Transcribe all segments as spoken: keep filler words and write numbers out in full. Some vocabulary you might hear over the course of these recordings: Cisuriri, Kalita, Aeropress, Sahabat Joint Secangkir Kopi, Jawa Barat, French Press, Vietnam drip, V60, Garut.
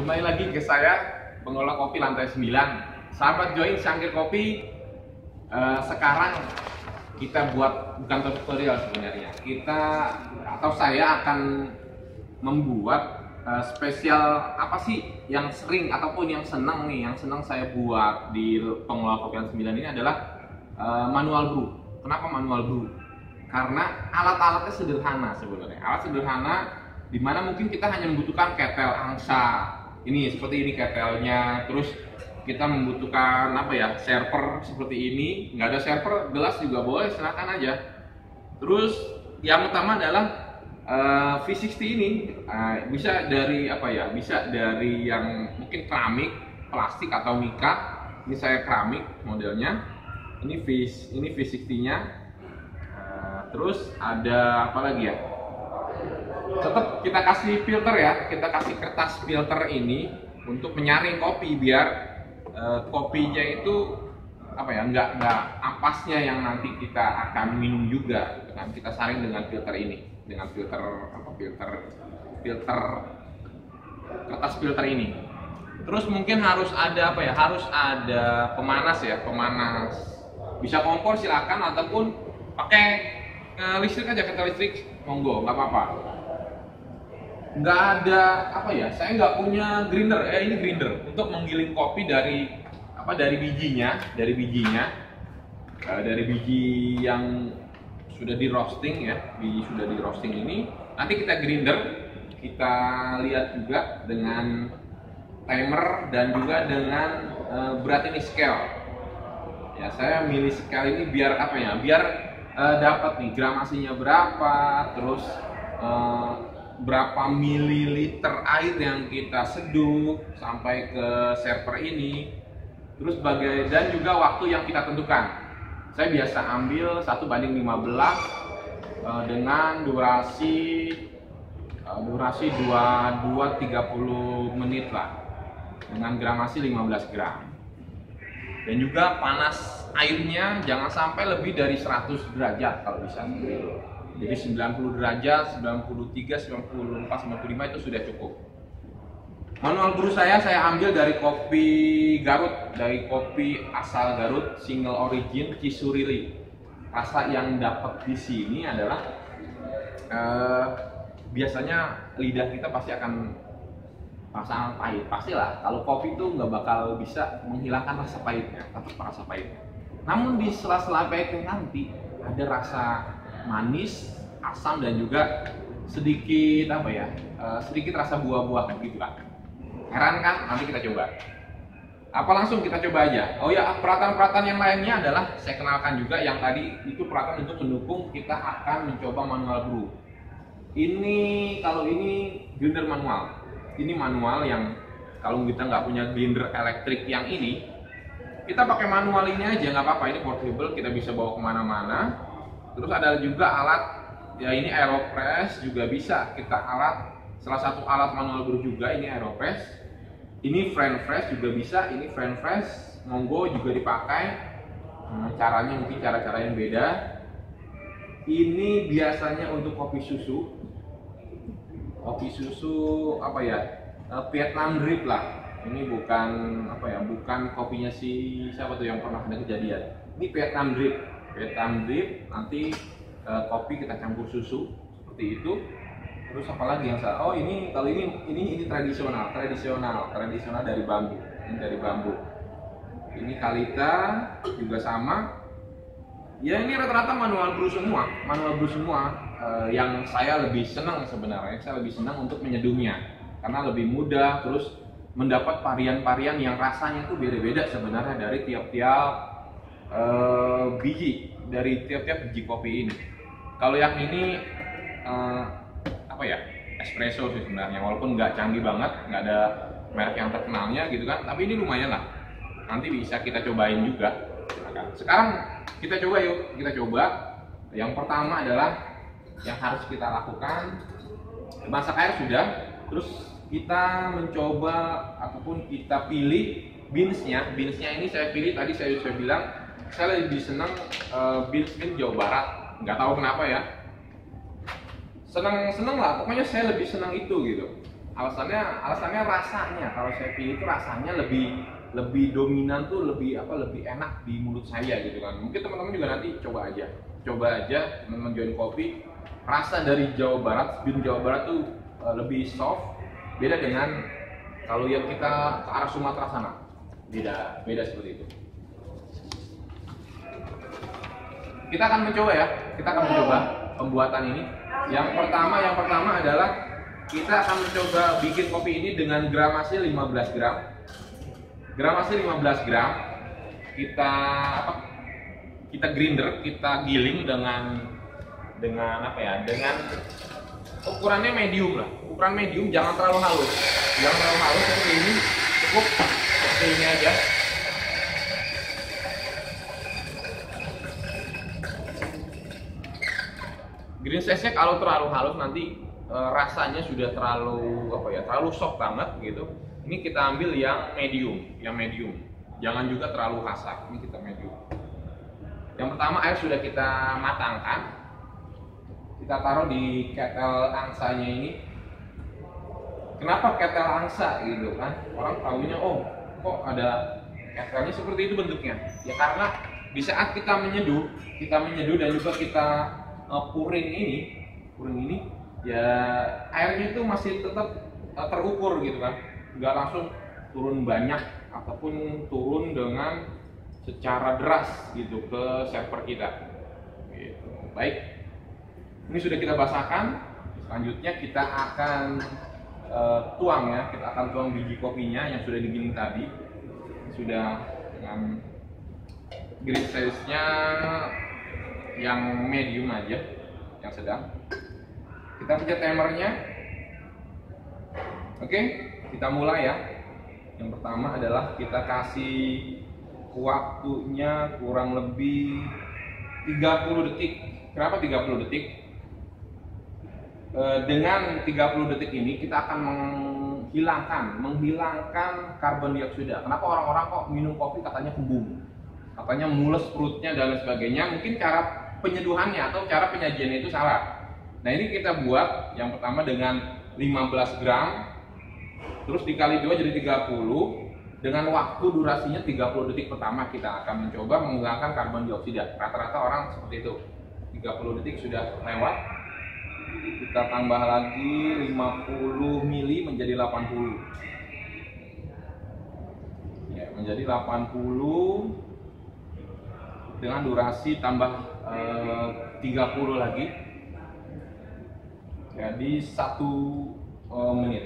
Kembali lagi ke saya, pengolah kopi lantai sembilan. Sahabat join Cangkir Kopi. Uh, sekarang kita buat bukan tutorial sebenarnya. Kita atau saya akan membuat uh, spesial apa sih yang sering ataupun yang senang nih, yang senang saya buat di pengolah kopi lantai sembilan ini adalah uh, manual brew. Kenapa manual brew? Karena alat-alatnya sederhana sebenarnya. Alat sederhana dimana mungkin kita hanya membutuhkan ketel angsa. Ini seperti ini ketelnya, terus kita membutuhkan apa ya, server seperti ini. Nggak ada server, gelas juga boleh, silahkan aja. Terus yang utama adalah uh, V enam puluh ini uh, bisa dari apa ya, bisa dari yang mungkin keramik, plastik atau mika. Ini saya keramik modelnya. Ini V, ini V enam puluh-nya. Uh, terus ada apa lagi ya? Tetap kita kasih filter ya, kita kasih kertas filter ini untuk menyaring kopi biar uh, kopinya itu apa ya, nggak nggak ampasnya yang nanti kita akan minum juga, kan kita saring dengan filter ini, dengan filter apa filter filter kertas filter ini. Terus mungkin harus ada apa ya, harus ada pemanas ya, pemanas bisa kompor silakan ataupun pakai uh, listrik aja, ketel listrik monggo, nggak apa-apa. Nggak ada apa ya, saya nggak punya grinder, eh ini grinder untuk menggiling kopi dari apa, dari bijinya, dari bijinya uh, dari biji yang sudah di roasting ya, biji sudah di roasting ini nanti kita grinder, kita lihat juga dengan timer dan juga dengan uh, berat ini scale ya, saya milih scale ini biar apa ya, biar uh, dapat nih gramasinya berapa, terus uh, berapa mililiter air yang kita seduh sampai ke server ini, terus bagai dan juga waktu yang kita tentukan. Saya biasa ambil satu banding lima belas uh, dengan durasi uh, durasi dua puluh dua sampai tiga puluh menit lah, dengan gramasi lima belas gram, dan juga panas airnya jangan sampai lebih dari seratus derajat kalau bisa. Jadi sembilan puluh derajat, sembilan puluh tiga, sembilan puluh empat, sembilan puluh lima itu sudah cukup. Manual brew saya, saya ambil dari kopi Garut, dari kopi asal Garut, single origin Cisuriri. Rasa yang dapat di sini adalah eh, biasanya lidah kita pasti akan pasangan pahit, pastilah. Kalau kopi itu nggak bakal bisa menghilangkan rasa pahitnya, tetap rasa pahitnya. Namun di sela-sela pahitnya nanti ada rasa manis, asam dan juga sedikit apa ya, uh, sedikit rasa buah-buahan gitu lah. Heran kan? Nanti kita coba. Apa langsung kita coba aja? Oh ya, peralatan-peralatan yang lainnya adalah saya kenalkan juga yang tadi itu peralatan untuk mendukung kita akan mencoba manual brew. Ini kalau ini grinder manual. Ini manual yang kalau kita nggak punya grinder elektrik yang ini, kita pakai manual ini aja nggak apa-apa. Ini portable, kita bisa bawa kemana-mana. Terus ada juga alat ya, ini Aeropress juga bisa kita alat, salah satu alat manual brew juga ini Aeropress, ini French Press juga bisa, ini French Press monggo juga dipakai, hmm, caranya mungkin cara-cara yang beda. Ini biasanya untuk kopi susu, kopi susu apa ya, Vietnam drip lah. Ini bukan apa ya, bukan kopinya si siapa tuh yang pernah ada kejadian. Ini Vietnam drip. Vietnam drip, nanti e, kopi kita campur susu seperti itu. Terus apa lagi yang saya? Oh ini kalau ini ini ini tradisional, tradisional, tradisional dari bambu. Ini dari bambu. Ini kalita juga sama. Ya ini rata-rata manual brew semua, manual brew semua. E, yang saya lebih senang sebenarnya, saya lebih senang untuk menyeduhnya karena lebih mudah. Terus mendapat varian-varian yang rasanya itu beda-beda sebenarnya dari tiap-tiap Uh, biji, dari tiap-tiap biji kopi ini. Kalau yang ini uh, apa ya, espresso sih sebenarnya, walaupun nggak canggih banget, nggak ada merek yang terkenalnya gitu kan, tapi ini lumayan lah, nanti bisa kita cobain juga. Sekarang kita coba yuk, kita coba. Yang pertama adalah yang harus kita lakukan, masak air sudah, terus kita mencoba ataupun kita pilih beansnya. Beansnya ini saya pilih tadi, saya sudah bilang saya lebih senang uh, beans beans Jawa Barat, nggak tahu kenapa ya, senang senang lah pokoknya, saya lebih senang itu gitu. alasannya alasannya rasanya, kalau saya pilih itu rasanya lebih lebih dominan tuh, lebih apa lebih enak di mulut saya gitu kan. Mungkin teman-teman juga nanti coba aja coba aja teman-teman join kopi, rasa dari Jawa Barat, sebelum Jawa Barat tuh uh, lebih soft, beda dengan kalau yang kita ke arah Sumatera sana, beda beda seperti itu. Kita akan mencoba ya, kita akan mencoba pembuatan ini. Yang pertama yang pertama adalah kita akan mencoba bikin kopi ini dengan gramasi lima belas gram. Gramasi lima belas gram kita apa? Kita grinder, kita giling dengan dengan apa ya? Dengan ukurannya medium lah. Ukuran medium, jangan terlalu halus. Jangan terlalu halus, seperti ini cukup, seperti ini aja. Green size-nya kalau terlalu halus nanti e, rasanya sudah terlalu apa ya? Terlalu soft banget gitu. Ini kita ambil yang medium, yang medium. Jangan juga terlalu kasar. Ini kita medium. Yang pertama air sudah kita matangkan. Kita taruh di ketel angsanya ini. Kenapa ketel angsa gitu kan? Orang tahunya oh kok ada ketelnya seperti itu bentuknya. Ya karena di saat kita menyeduh, kita menyeduh dan juga kita uh, puring ini, puring ini ya airnya itu masih tetap uh, terukur gitu kan. Nggak langsung turun banyak ataupun turun dengan secara deras gitu ke server kita gitu. Baik, ini sudah kita basahkan. Selanjutnya kita akan e, tuang ya, kita akan tuang biji kopinya yang sudah digiling tadi. Sudah dengan green size-nya yang medium aja, yang sedang. Kita pencet timernya. Oke, okay. Kita mulai ya. Yang pertama adalah kita kasih waktunya kurang lebih tiga puluh detik. Kenapa tiga puluh detik? E, dengan tiga puluh detik ini kita akan menghilangkan menghilangkan karbon dioksida. Kenapa orang-orang kok minum kopi katanya kembung, katanya mules perutnya dan lain sebagainya? Mungkin cara penyeduhannya atau cara penyajiannya itu salah. Nah, ini kita buat yang pertama dengan lima belas gram, terus dikali dua jadi tiga puluh, dengan waktu durasinya tiga puluh detik pertama. Kita akan mencoba menghilangkan karbon dioksida. Rata-rata orang seperti itu. tiga puluh detik sudah lewat. Kita tambah lagi lima puluh mili menjadi delapan puluh. Ya, menjadi delapan puluh dengan durasi tambah eh, tiga puluh lagi. Jadi satu menit.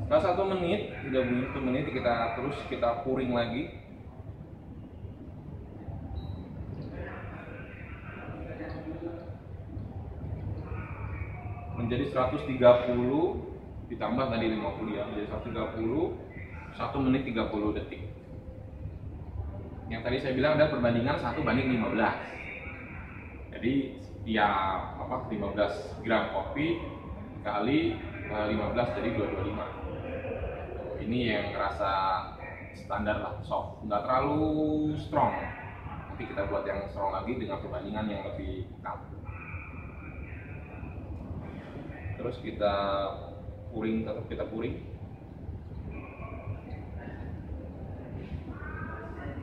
Setelah satu menit, sudah bunyi satu menit, kita terus kita puring lagi. Menjadi seratus tiga puluh, ditambah tadi lima puluh ya, menjadi seratus tiga puluh, satu menit tiga puluh detik. Yang tadi saya bilang ada perbandingan satu banding lima belas. Jadi setiap apa, lima belas gram kopi kali lima belas jadi dua ratus dua puluh lima. Ini yang rasa standar lah, soft, nggak terlalu strong. Nanti kita buat yang strong lagi dengan perbandingan yang lebih kaku. Terus kita puring, tetap kita puring.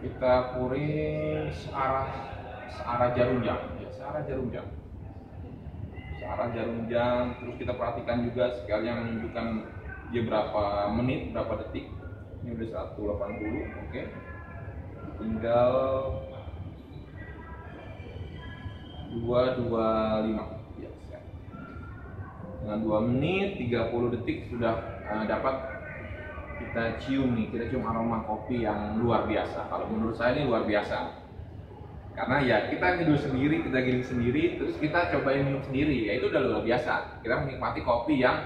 Kita puring searah searah jarum jam, ya searah jarum jam, searah jarum jam. Terus kita perhatikan juga sekalian menunjukkan dia berapa menit, berapa detik. Ini udah seratus delapan puluh, oke okay. Tinggal dua ratus dua puluh lima ya, yes. Dengan dua menit tiga puluh detik sudah uh, dapat kita cium nih, kita cium aroma kopi yang luar biasa. Kalau menurut saya ini luar biasa karena ya kita nyeduh sendiri, kita giling sendiri, terus kita cobain minum sendiri, ya itu udah luar biasa. Kita menikmati kopi yang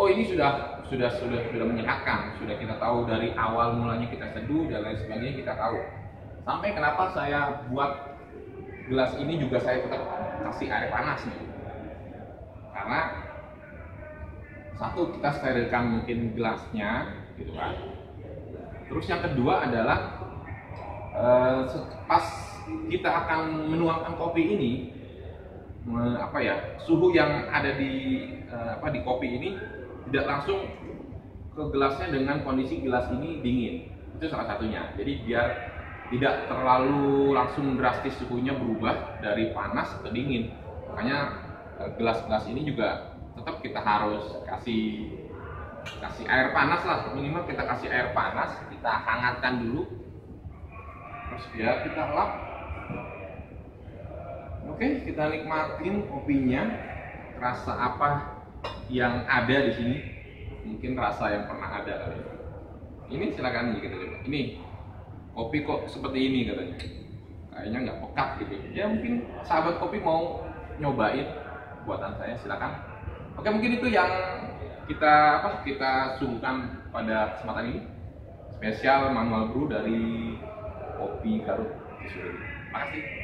oh ini sudah sudah sudah sudah menyenangkan, sudah kita tahu dari awal mulanya kita seduh dan lain sebagainya, kita tahu. Sampai kenapa saya buat gelas ini juga saya tetap kasih air panas nih. Karena satu, kita sterilkan mungkin gelasnya gitu kan. Terus yang kedua adalah eh, pas kita akan menuangkan kopi ini, apa ya, suhu yang ada di uh, apa di kopi ini tidak langsung ke gelasnya dengan kondisi gelas ini dingin. Itu salah satunya. Jadi biar tidak terlalu langsung drastis suhunya berubah dari panas ke dingin. Makanya gelas-gelas ini juga tetap kita harus kasih kasih air panas lah, minimal kita kasih air panas, kita hangatkan dulu, terus ya kita lap. Oke, kita nikmatin kopinya, rasa apa yang ada di sini, mungkin rasa yang pernah ada kali ini. Silakan gitu, ini kopi kok seperti ini katanya, kayaknya nggak pekat gitu ya, mungkin sahabat kopi mau nyobain buatan saya, silakan. Oke, mungkin itu yang kita apa kita sungkan pada kesempatan ini, spesial manual brew dari kopi Garut Cisuriri. Makasih.